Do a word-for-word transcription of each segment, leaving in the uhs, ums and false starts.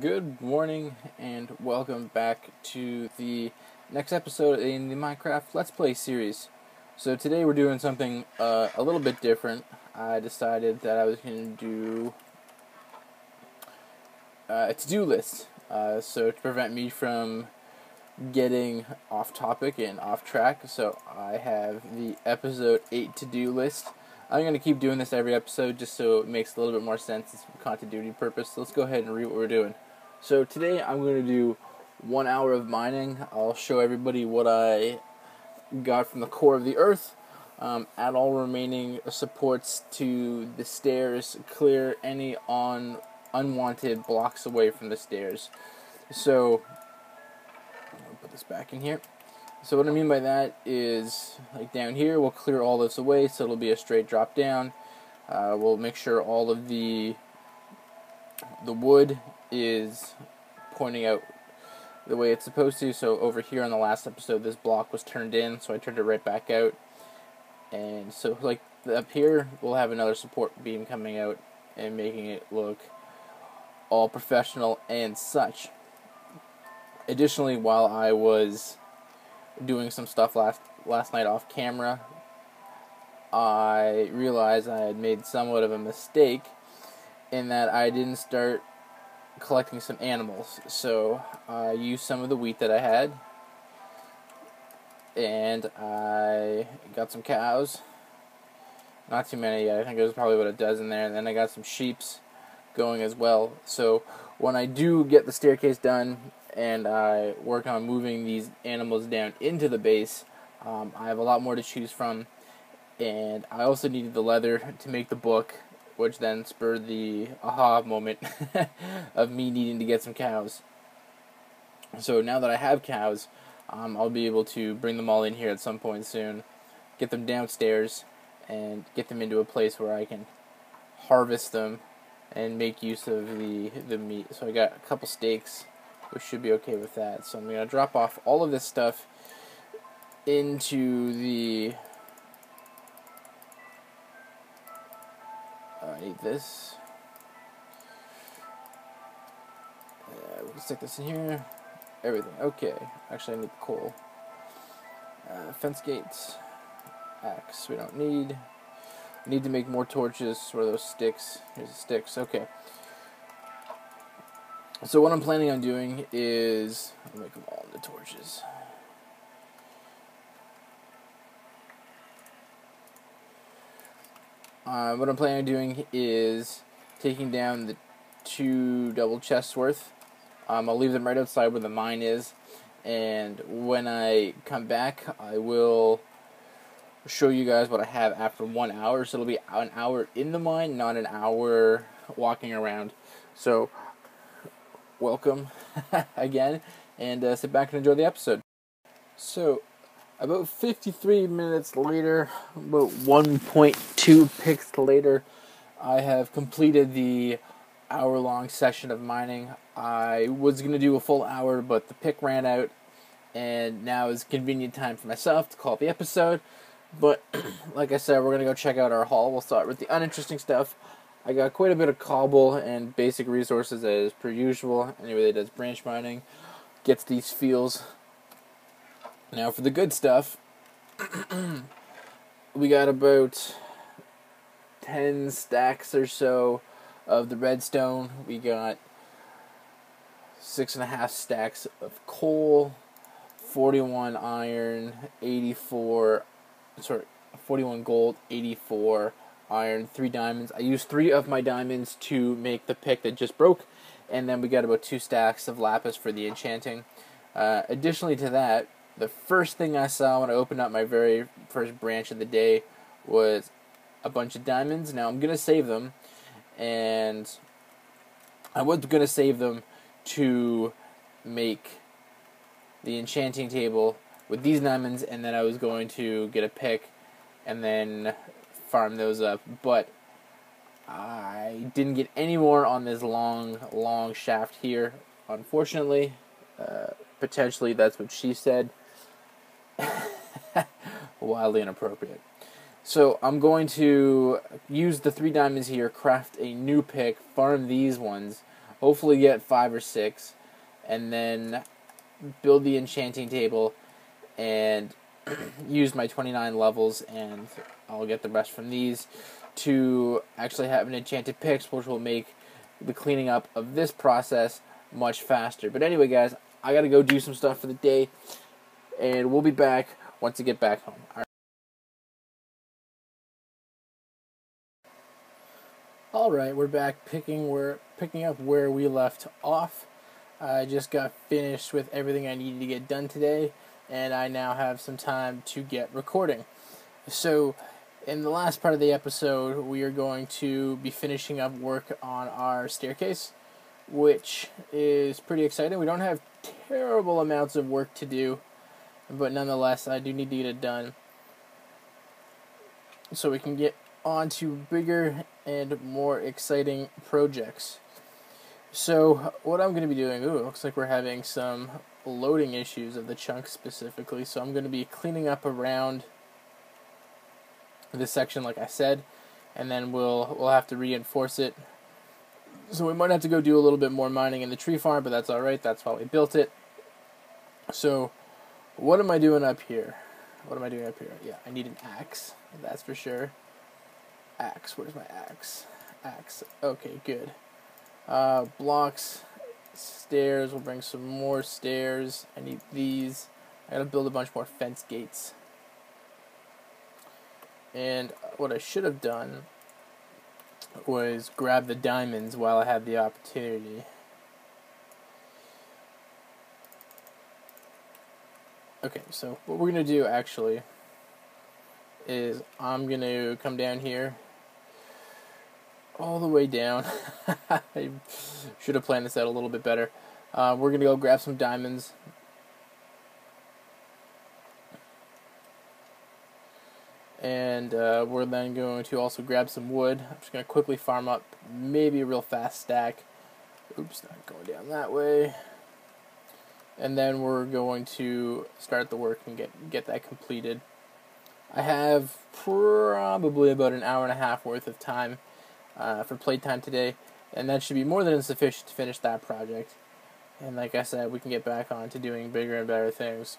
Good morning and welcome back to the next episode in the Minecraft Let's Play series. So today we're doing something uh, a little bit different. I decided that I was going to do uh, a to-do list, uh, so to prevent me from getting off topic and off track. So I have the episode eight to-do list. I'm going to keep doing this every episode just so it makes a little bit more sense. It's for continuity purpose. So let's go ahead and read what we're doing. So today I'm going to do one hour of mining. I'll show everybody what I got from the core of the earth. Um, add all remaining supports to the stairs. Clear any on unwanted blocks away from the stairs. So I'll put this back in here. So what I mean by that is, like down here, we'll clear all this away, so it'll be a straight drop down. Uh, we'll make sure all of the the wood is pointing out the way it's supposed to. So over here on the last episode, this block was turned in, so I turned it right back out. And so like up here, we'll have another support beam coming out and making it look all professional and such. Additionally, while I was doing some stuff last last night off camera, I realized I had made somewhat of a mistake in that I didn't start collecting some animals. So I used some of the wheat that I had, and I got some cows. Not too many yet. I think there was probably about a dozen there. And then I got some sheeps going as well. So when I do get the staircase done and I work on moving these animals down into the base, Um, I have a lot more to choose from, and I also needed the leather to make the book, which then spurred the aha moment of me needing to get some cows. So now that I have cows, um, I'll be able to bring them all in here at some point soon, get them downstairs, and get them into a place where I can harvest them and make use of the, the meat. So I got a couple steaks, which should be okay with that. So I'm going to drop off all of this stuff into the... Oh, I need this. Uh, we can stick this in here. Everything. Okay. Actually, I need coal. Uh, fence gates. Axe we don't need. We need to make more torches. Where are those sticks? Here's the sticks. Okay. So what I'm planning on doing is, I'll make them all into torches. Uh, what I'm planning on doing is taking down the two double chests worth. Um, I'll leave them right outside where the mine is, and when I come back, I will show you guys what I have after one hour. So it'll be an hour in the mine, not an hour walking around. So welcome again, and uh, sit back and enjoy the episode. So about fifty-three minutes later, about one point two picks later, I have completed the hour-long session of mining. I was going to do a full hour, but the pick ran out, and now is convenient time for myself to call it the episode. But like I said, we're going to go check out our haul. We'll start with the uninteresting stuff. I got quite a bit of cobble and basic resources as per usual. Anyway, that does branch mining, gets these fields. Now for the good stuff, we got about ten stacks or so of the redstone. We got six and a half stacks of coal, forty-one iron, eighty-four, sorry, forty-one gold, eighty-four. Iron, three diamonds. I used three of my diamonds to make the pick that just broke, and then we got about two stacks of lapis for the enchanting. Uh, additionally to that, the first thing I saw when I opened up my very first branch of the day was a bunch of diamonds. Now I'm going to save them, and I was going to save them to make the enchanting table with these diamonds, and then I was going to get a pick and then farm those up, but I didn't get any more on this long, long shaft here, unfortunately. Uh, potentially, that's what she said. Wildly inappropriate. So I'm going to use the three diamonds here, craft a new pick, farm these ones, hopefully get five or six, and then build the enchanting table and use my twenty-nine levels, and I'll get the rest from these to actually have an enchanted picks, which will make the cleaning up of this process much faster. But anyway, guys, I gotta go do some stuff for the day, and we'll be back once I get back home. All right. All right, we're back picking where picking up where we left off. I just got finished with everything I needed to get done today, and I now have some time to get recording. So in the last part of the episode, we are going to be finishing up work on our staircase, which is pretty exciting. We don't have terrible amounts of work to do, but nonetheless, I do need to get it done so we can get on to bigger and more exciting projects. So what I'm going to be doing, ooh, it looks like we're having some loading issues of the chunks specifically, so I'm going to be cleaning up around this section like I said, and then we'll we'll have to reinforce it. So we might have to go do a little bit more mining in the tree farm, but that's alright, that's why we built it. So what am I doing up here? What am I doing up here? Yeah, I need an axe, that's for sure. Axe, where's my axe? Axe, okay, good. Uh, blocks, stairs, we'll bring some more stairs. I need these. I gotta build a bunch more fence gates. And what I should have done was grab the diamonds while I had the opportunity. Okay, so what we're gonna do actually is I'm gonna come down here all the way down. I should have planned this out a little bit better. Uh, we're gonna go grab some diamonds. And uh, we're then going to also grab some wood. I'm just gonna quickly farm up maybe a real fast stack. Oops, not going down that way. And then we're going to start the work and get, get that completed. I have probably about an hour and a half worth of time Uh, for playtime today, and that should be more than sufficient to finish that project. And like I said, we can get back on to doing bigger and better things.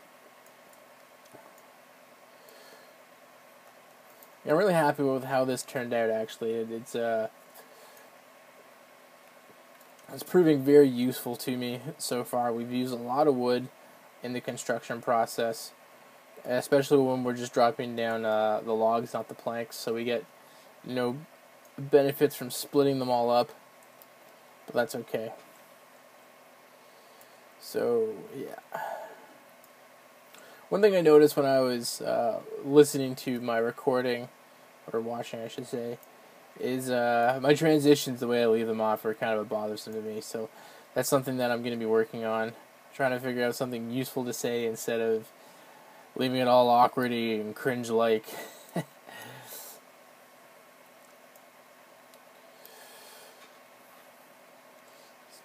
Yeah, I'm really happy with how this turned out. Actually, it, it's uh, it's proving very useful to me so far. We've used a lot of wood in the construction process, especially when we're just dropping down uh, the logs, not the planks, so we get you know. benefits from splitting them all up, but that's okay. So yeah, one thing I noticed when I was uh, listening to my recording, or watching I should say, is uh, my transitions, the way I leave them off, are kind of bothersome to me, so that's something that I'm going to be working on, trying to figure out something useful to say instead of leaving it all awkwardy and cringe-like.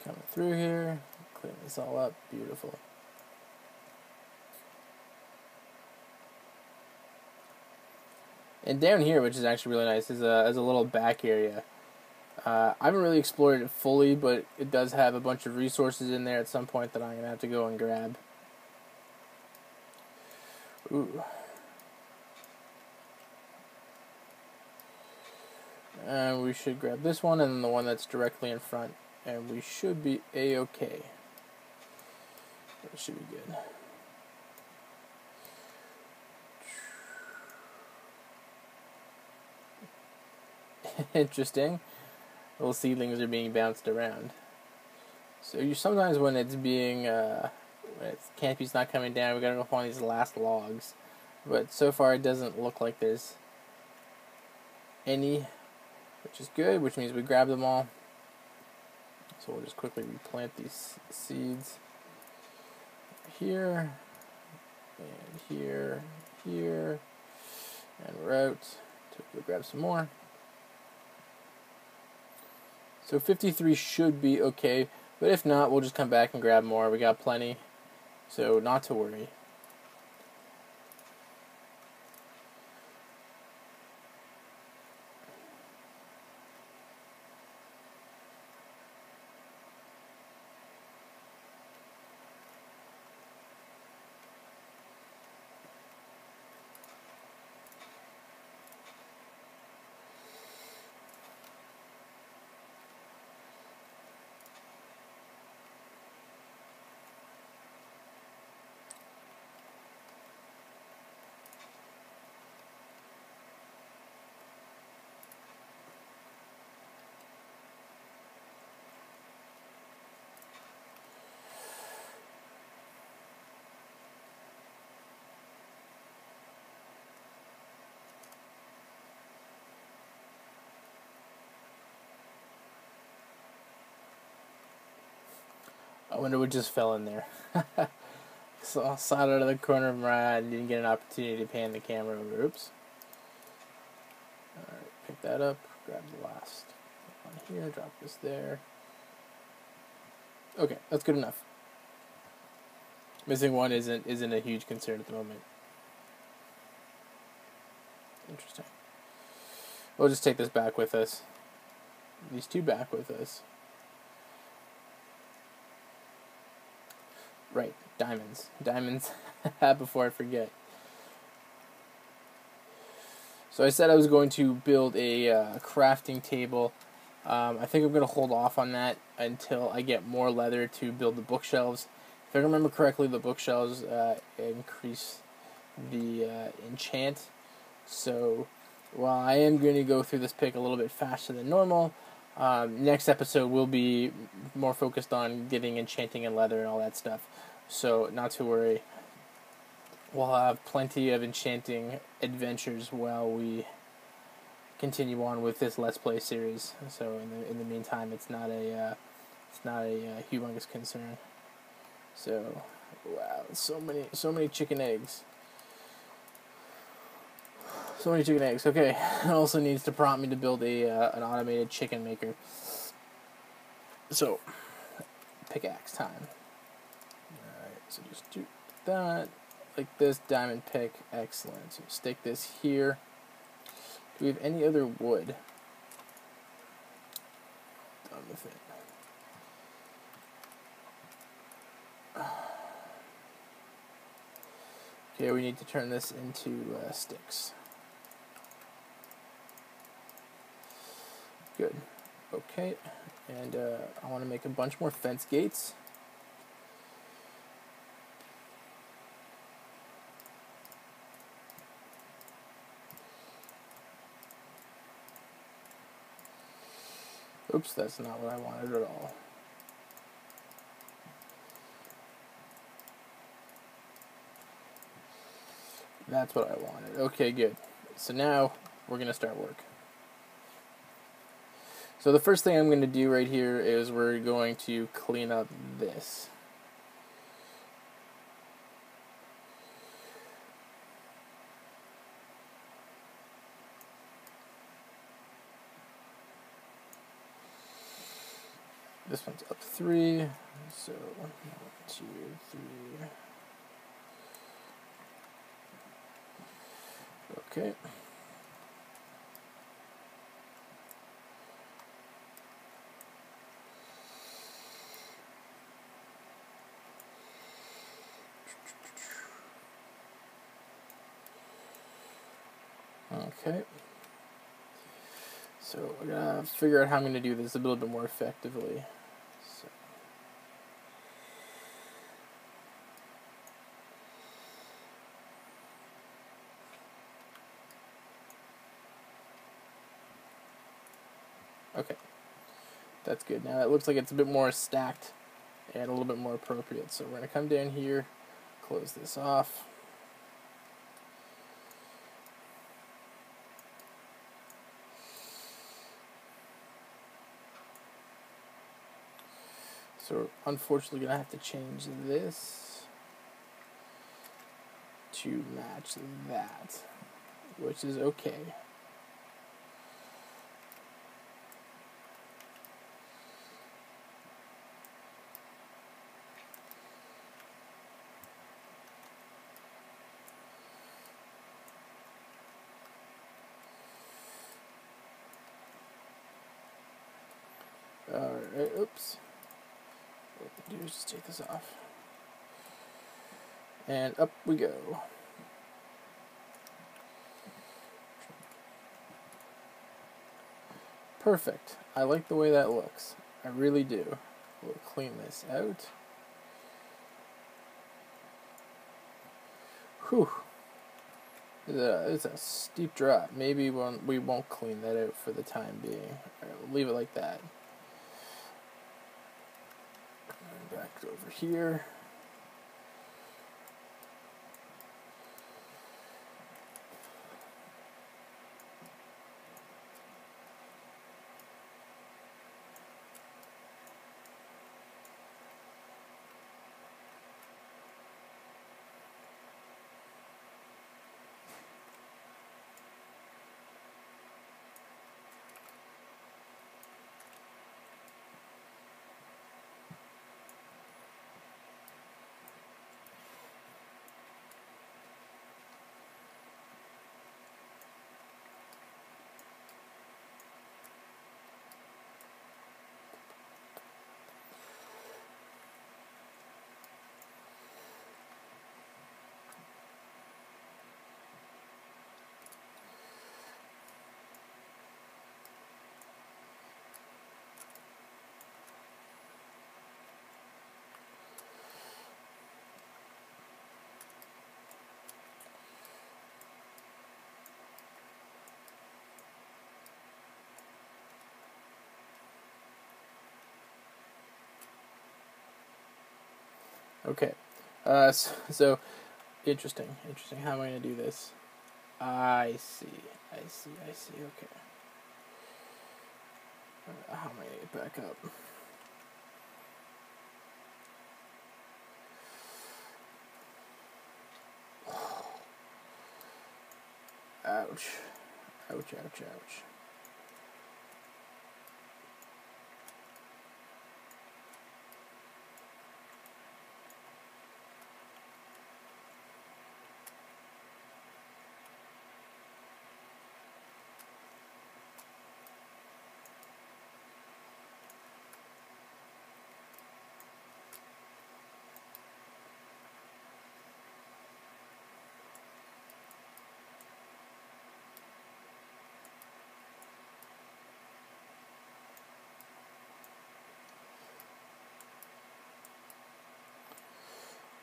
Coming through here, clean this all up, beautiful. And down here, which is actually really nice, is a, is a little back area. Uh, I haven't really explored it fully, but it does have a bunch of resources in there at some point that I'm going to have to go and grab. Ooh. And we should grab this one and the one that's directly in front. And we should be a-okay. That should be good. Interesting. Little seedlings are being bounced around. So you sometimes when it's being, uh, when it's, canopy's not coming down, we gotta go find these last logs. But so far it doesn't look like there's any, which is good, which means we grab them all. So we'll just quickly replant these seeds here, and here, here, and we're out. So we'll grab some more. So fifty-three should be okay, but if not, we'll just come back and grab more. We got plenty, so not to worry. I wonder what just fell in there. So I saw it out of the corner of my eye and didn't get an opportunity to pan the camera over. Oops. Alright, pick that up. Grab the last one here. Drop this there. Okay, that's good enough. Missing one isn't isn't a huge concern at the moment. Interesting. We'll just take this back with us. These two back with us. Right, diamonds. Diamonds, before I forget. So I said I was going to build a uh, crafting table. Um, I think I'm going to hold off on that until I get more leather to build the bookshelves. If I remember correctly, the bookshelves uh, increase the uh, enchant. So while I am going to go through this pick a little bit faster than normal, um, next episode will be more focused on getting enchanting and leather and all that stuff. So not to worry. We'll have plenty of enchanting adventures while we continue on with this Let's Play series. So in the in the meantime, it's not a uh, it's not a uh, humongous concern. So wow, so many so many chicken eggs, so many chicken eggs. Okay, it also needs to prompt me to build a uh, an automated chicken maker. So pickaxe time. All right, so just do that. Like this diamond pick, excellent. So stick this here. Do we have any other wood? Done with it. Okay, we need to turn this into uh, sticks. Good. Okay, and uh, I want to make a bunch more fence gates. Oops, that's not what I wanted at all. That's what I wanted. Okay, good. So now we're going to start work. So the first thing I'm going to do right here is we're going to clean up this. This one's up three, so one, two, three. Okay. Okay. So I gotta figure out how I'm gonna do this a little bit more effectively. Okay, that's good. Now it looks like it's a bit more stacked and a little bit more appropriate. So we're going to come down here, close this off. So we're unfortunately going to have to change this to match that, which is okay. Alright, oops. What we do is just take this off. And up we go. Perfect. I like the way that looks. I really do. We'll clean this out. Whew. It's a, it's a steep drop. Maybe we won't clean that out for the time being. Alright, we'll leave it like that. Over here. Okay, uh, so, so interesting, interesting. How am I going to do this? I see, I see, I see, okay. How am I going to get back up? Ouch, ouch, ouch, ouch.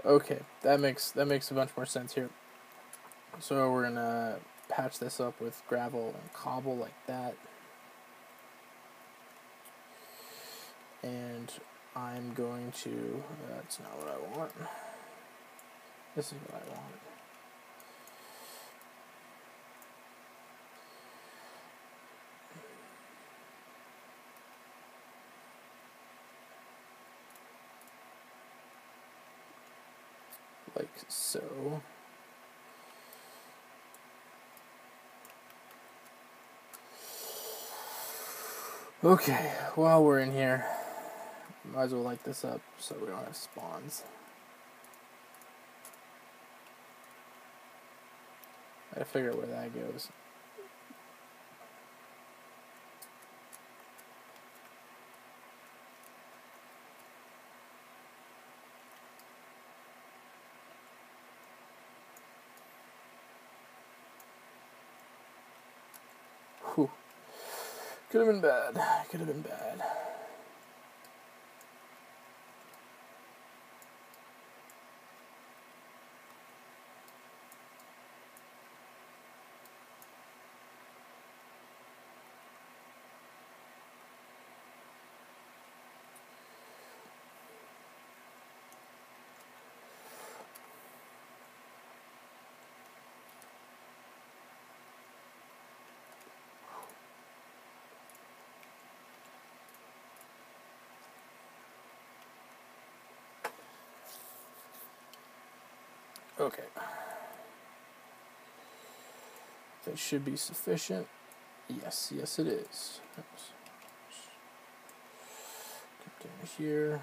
Okay, that makes that makes a bunch more sense here. So we're gonna patch this up with gravel and cobble like that. And I'm going to... That's not what I want. This is what I want. Like so. Okay, while we're in here, might as well light this up so we don't have spawns. I figure out where that goes. Could have been bad. Could have been bad. Okay, that should be sufficient. Yes, yes it is. Oops. Get down here,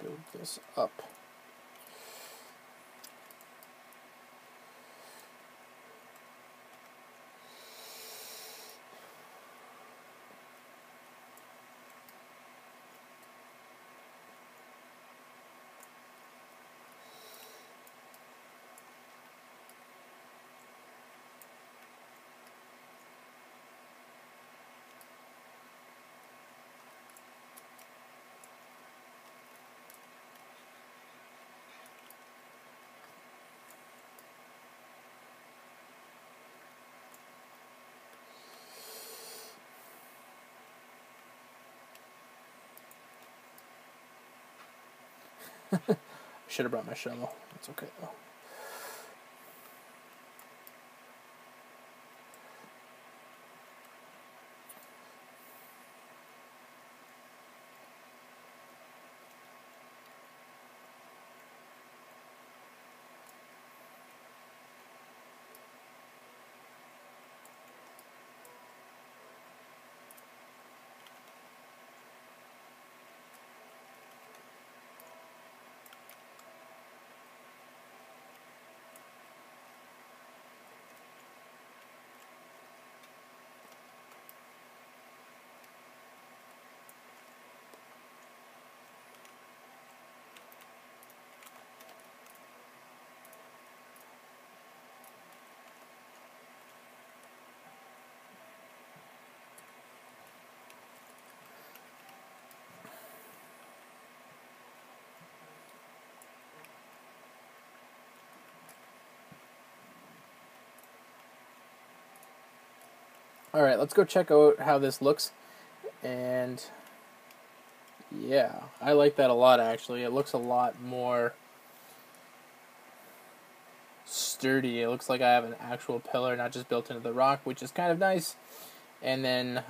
build this up. I should have brought my shovel. It's okay though. Alright, let's go check out how this looks, and Yeah, I like that a lot, actually. It looks a lot more sturdy. It looks like I have an actual pillar, not just built into the rock, which is kind of nice. And then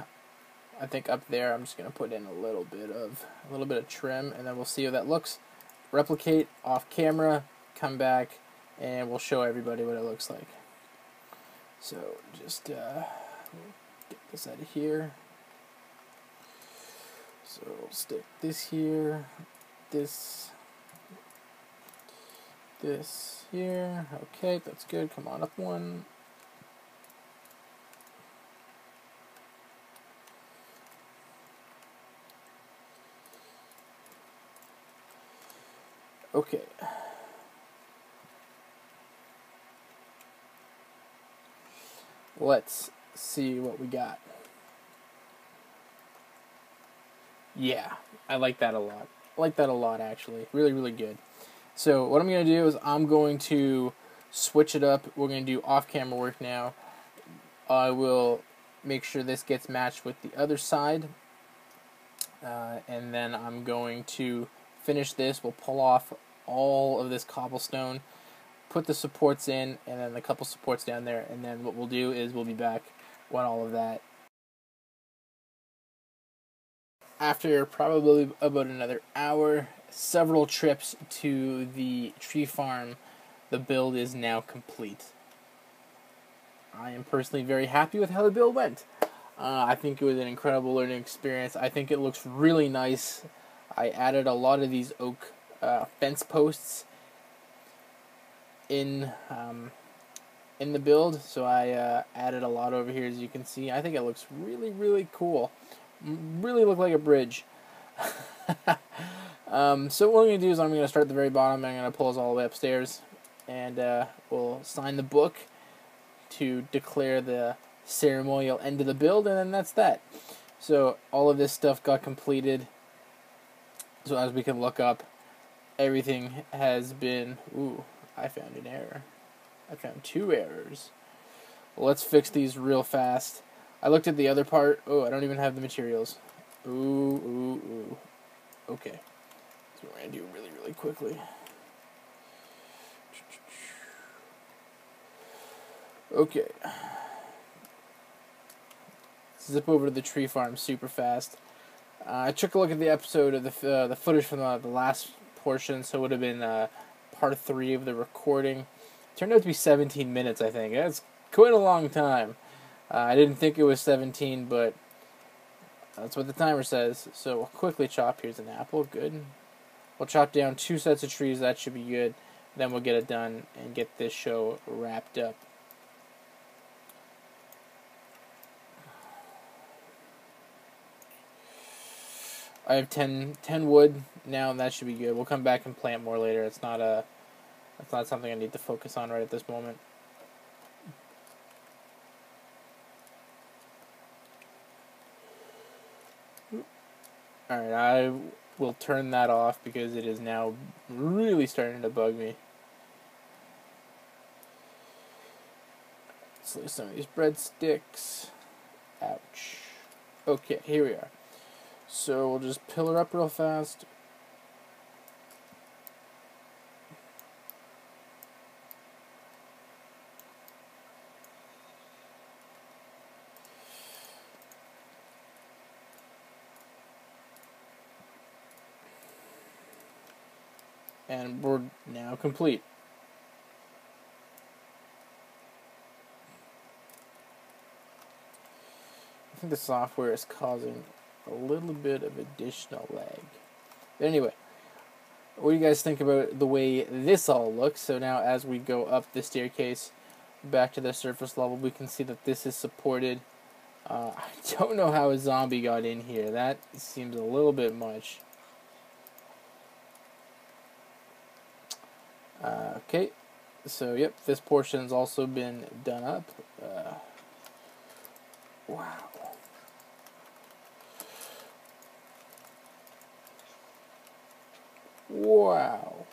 I think up there I'm just going to put in a little bit of a little bit of trim, and then we'll see how that looks. Replicate off camera, come back, and we'll show everybody what it looks like. So just uh, get this out of here. So we'll stick this here, this, this here. Okay, that's good. Come on up one. Okay. Let's see what we got. Yeah, I like that a lot. I like that a lot, actually. Really, really good. So what I'm going to do is I'm going to switch it up. We're going to do off-camera work now. I will make sure this gets matched with the other side. Uh, and then I'm going to finish this. We'll pull off all of this cobblestone, put the supports in, and then a couple supports down there. And then what we'll do is we'll be back when all of that. After probably about another hour, several trips to the tree farm, the build is now complete. I am personally very happy with how the build went. Uh, I think it was an incredible learning experience. I think it looks really nice. I added a lot of these oak uh, fence posts in um, in the build, so I uh, added a lot over here, as you can see. I think it looks really, really cool. Really look like a bridge. um, so what I'm going to do is I'm going to start at the very bottom, and I'm going to pull us all the way upstairs, and uh, we'll sign the book to declare the ceremonial end of the build, and then that's that. So all of this stuff got completed, so as we can look up, everything has been... Ooh, I found an error. I found two errors. Well, let's fix these real fast. I looked at the other part. Oh, I don't even have the materials. Ooh, ooh, ooh. Okay. That's what we're going to do really, really quickly. Okay. Zip over to the tree farm super fast. Uh, I took a look at the episode of the, uh, the footage from the, the last portion, so it would have been uh, part three of the recording. It turned out to be seventeen minutes, I think. That's quite a long time. Uh, I didn't think it was seventeen, but that's what the timer says. So we'll quickly chop. Here's an apple. Good. We'll chop down two sets of trees. That should be good. Then we'll get it done and get this show wrapped up. I have ten, ten wood now, and that should be good. We'll come back and plant more later. It's not a, it's not something I need to focus on right at this moment. Alright, I will turn that off because it is now really starting to bug me. Let's lose some of these breadsticks. Ouch. Okay, here we are. So we'll just pillar up real fast. And we're now complete. I think the software is causing a little bit of additional lag. But anyway, what do you guys think about the way this all looks? So now as we go up the staircase back to the surface level, we can see that this is supported. Uh, I don't know how a zombie got in here. That seems a little bit much. Uh, okay, so yep, this portion's also been done up. Uh, wow. Wow.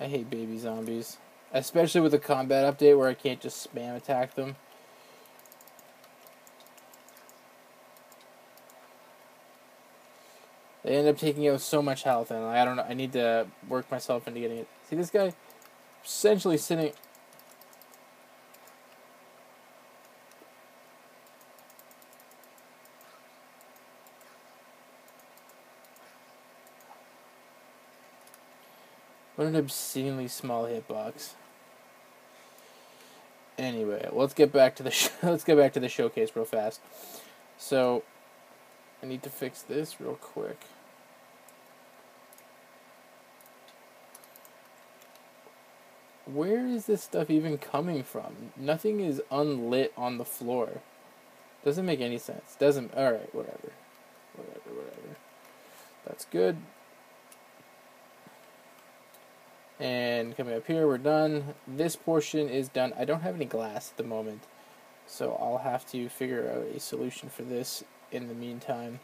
I hate baby zombies. Especially with the combat update where I can't just spam attack them. They end up taking out so much health, and I don't know. I need to work myself into getting it. See this guy, essentially sitting. What an obscenely small hitbox. Anyway, let's get back to the sh let's get back to the showcase real fast. So, I need to fix this real quick. Where is this stuff even coming from? Nothing is unlit on the floor. Doesn't make any sense. Doesn't. All right, whatever. Whatever, whatever. That's good. And coming up here, we're done. This portion is done. I don't have any glass at the moment, so I'll have to figure out a solution for this in the meantime.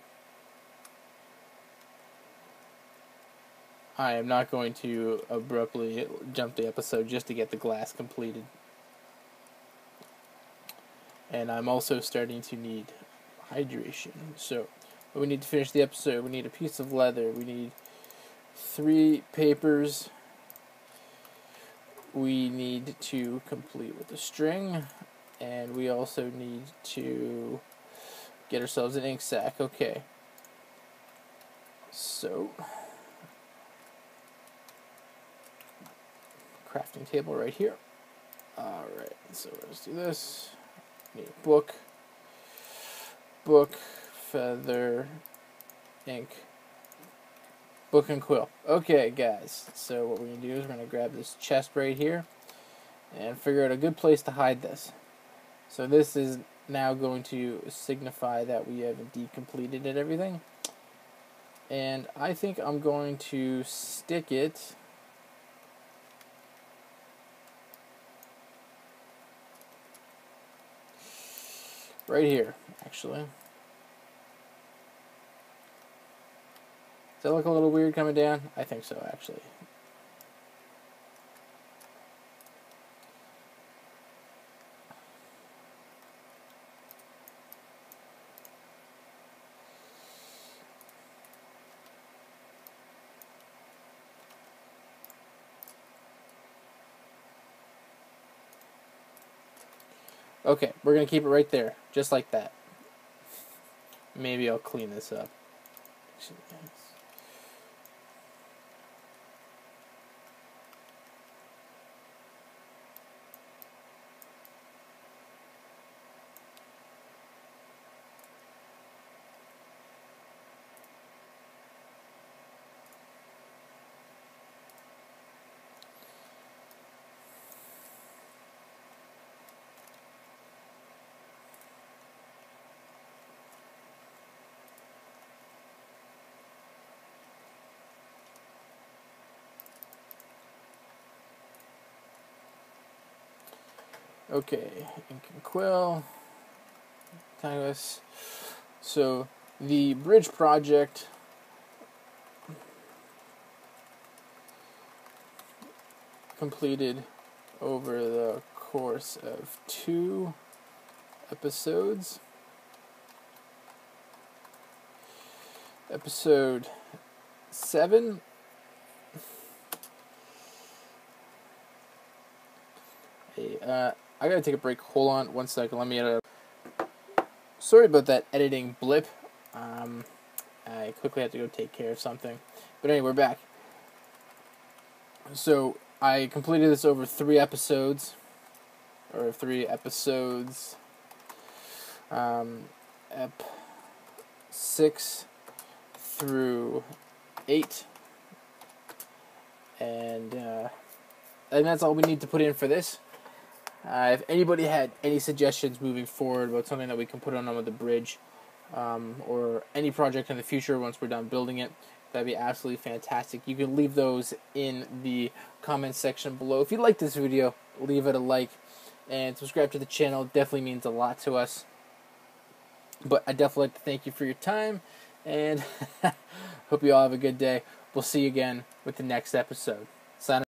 I am not going to abruptly jump the episode just to get the glass completed. And I'm also starting to need hydration. So we need to finish the episode. We need a piece of leather. We need three papers. We need to complete with the string, and we also need to get ourselves an ink sack. Okay. So, crafting table right here. Alright, so let's do this. Need a book, book, feather, ink, book and quill. Okay, guys, so what we're going to do is we're going to grab this chest right here and figure out a good place to hide this. So this is now going to signify that we have indeed completed it, everything. And I think I'm going to stick it right here, actually. Does that look a little weird coming down? I think so, actually. Okay, we're going to keep it right there, just like that. Maybe I'll clean this up. Okay, ink and quill, timeless. So the bridge project completed over the course of two episodes. Episode seven. Hey, uh. I gotta take a break. Hold on one second. Let me edit. Sorry about that editing blip. Um, I quickly had to go take care of something. But anyway, we're back. So, I completed this over three episodes. Or three episodes. Um, ep six through eight. And, uh, and that's all we need to put in for this. Uh, if anybody had any suggestions moving forward about something that we can put on with the bridge, um, or any project in the future once we're done building it, that'd be absolutely fantastic. You can leave those in the comments section below. If you like this video, leave it a like and subscribe to the channel. It definitely means a lot to us. But I definitely like to thank you for your time, and hope you all have a good day. We'll see you again with the next episode. Sign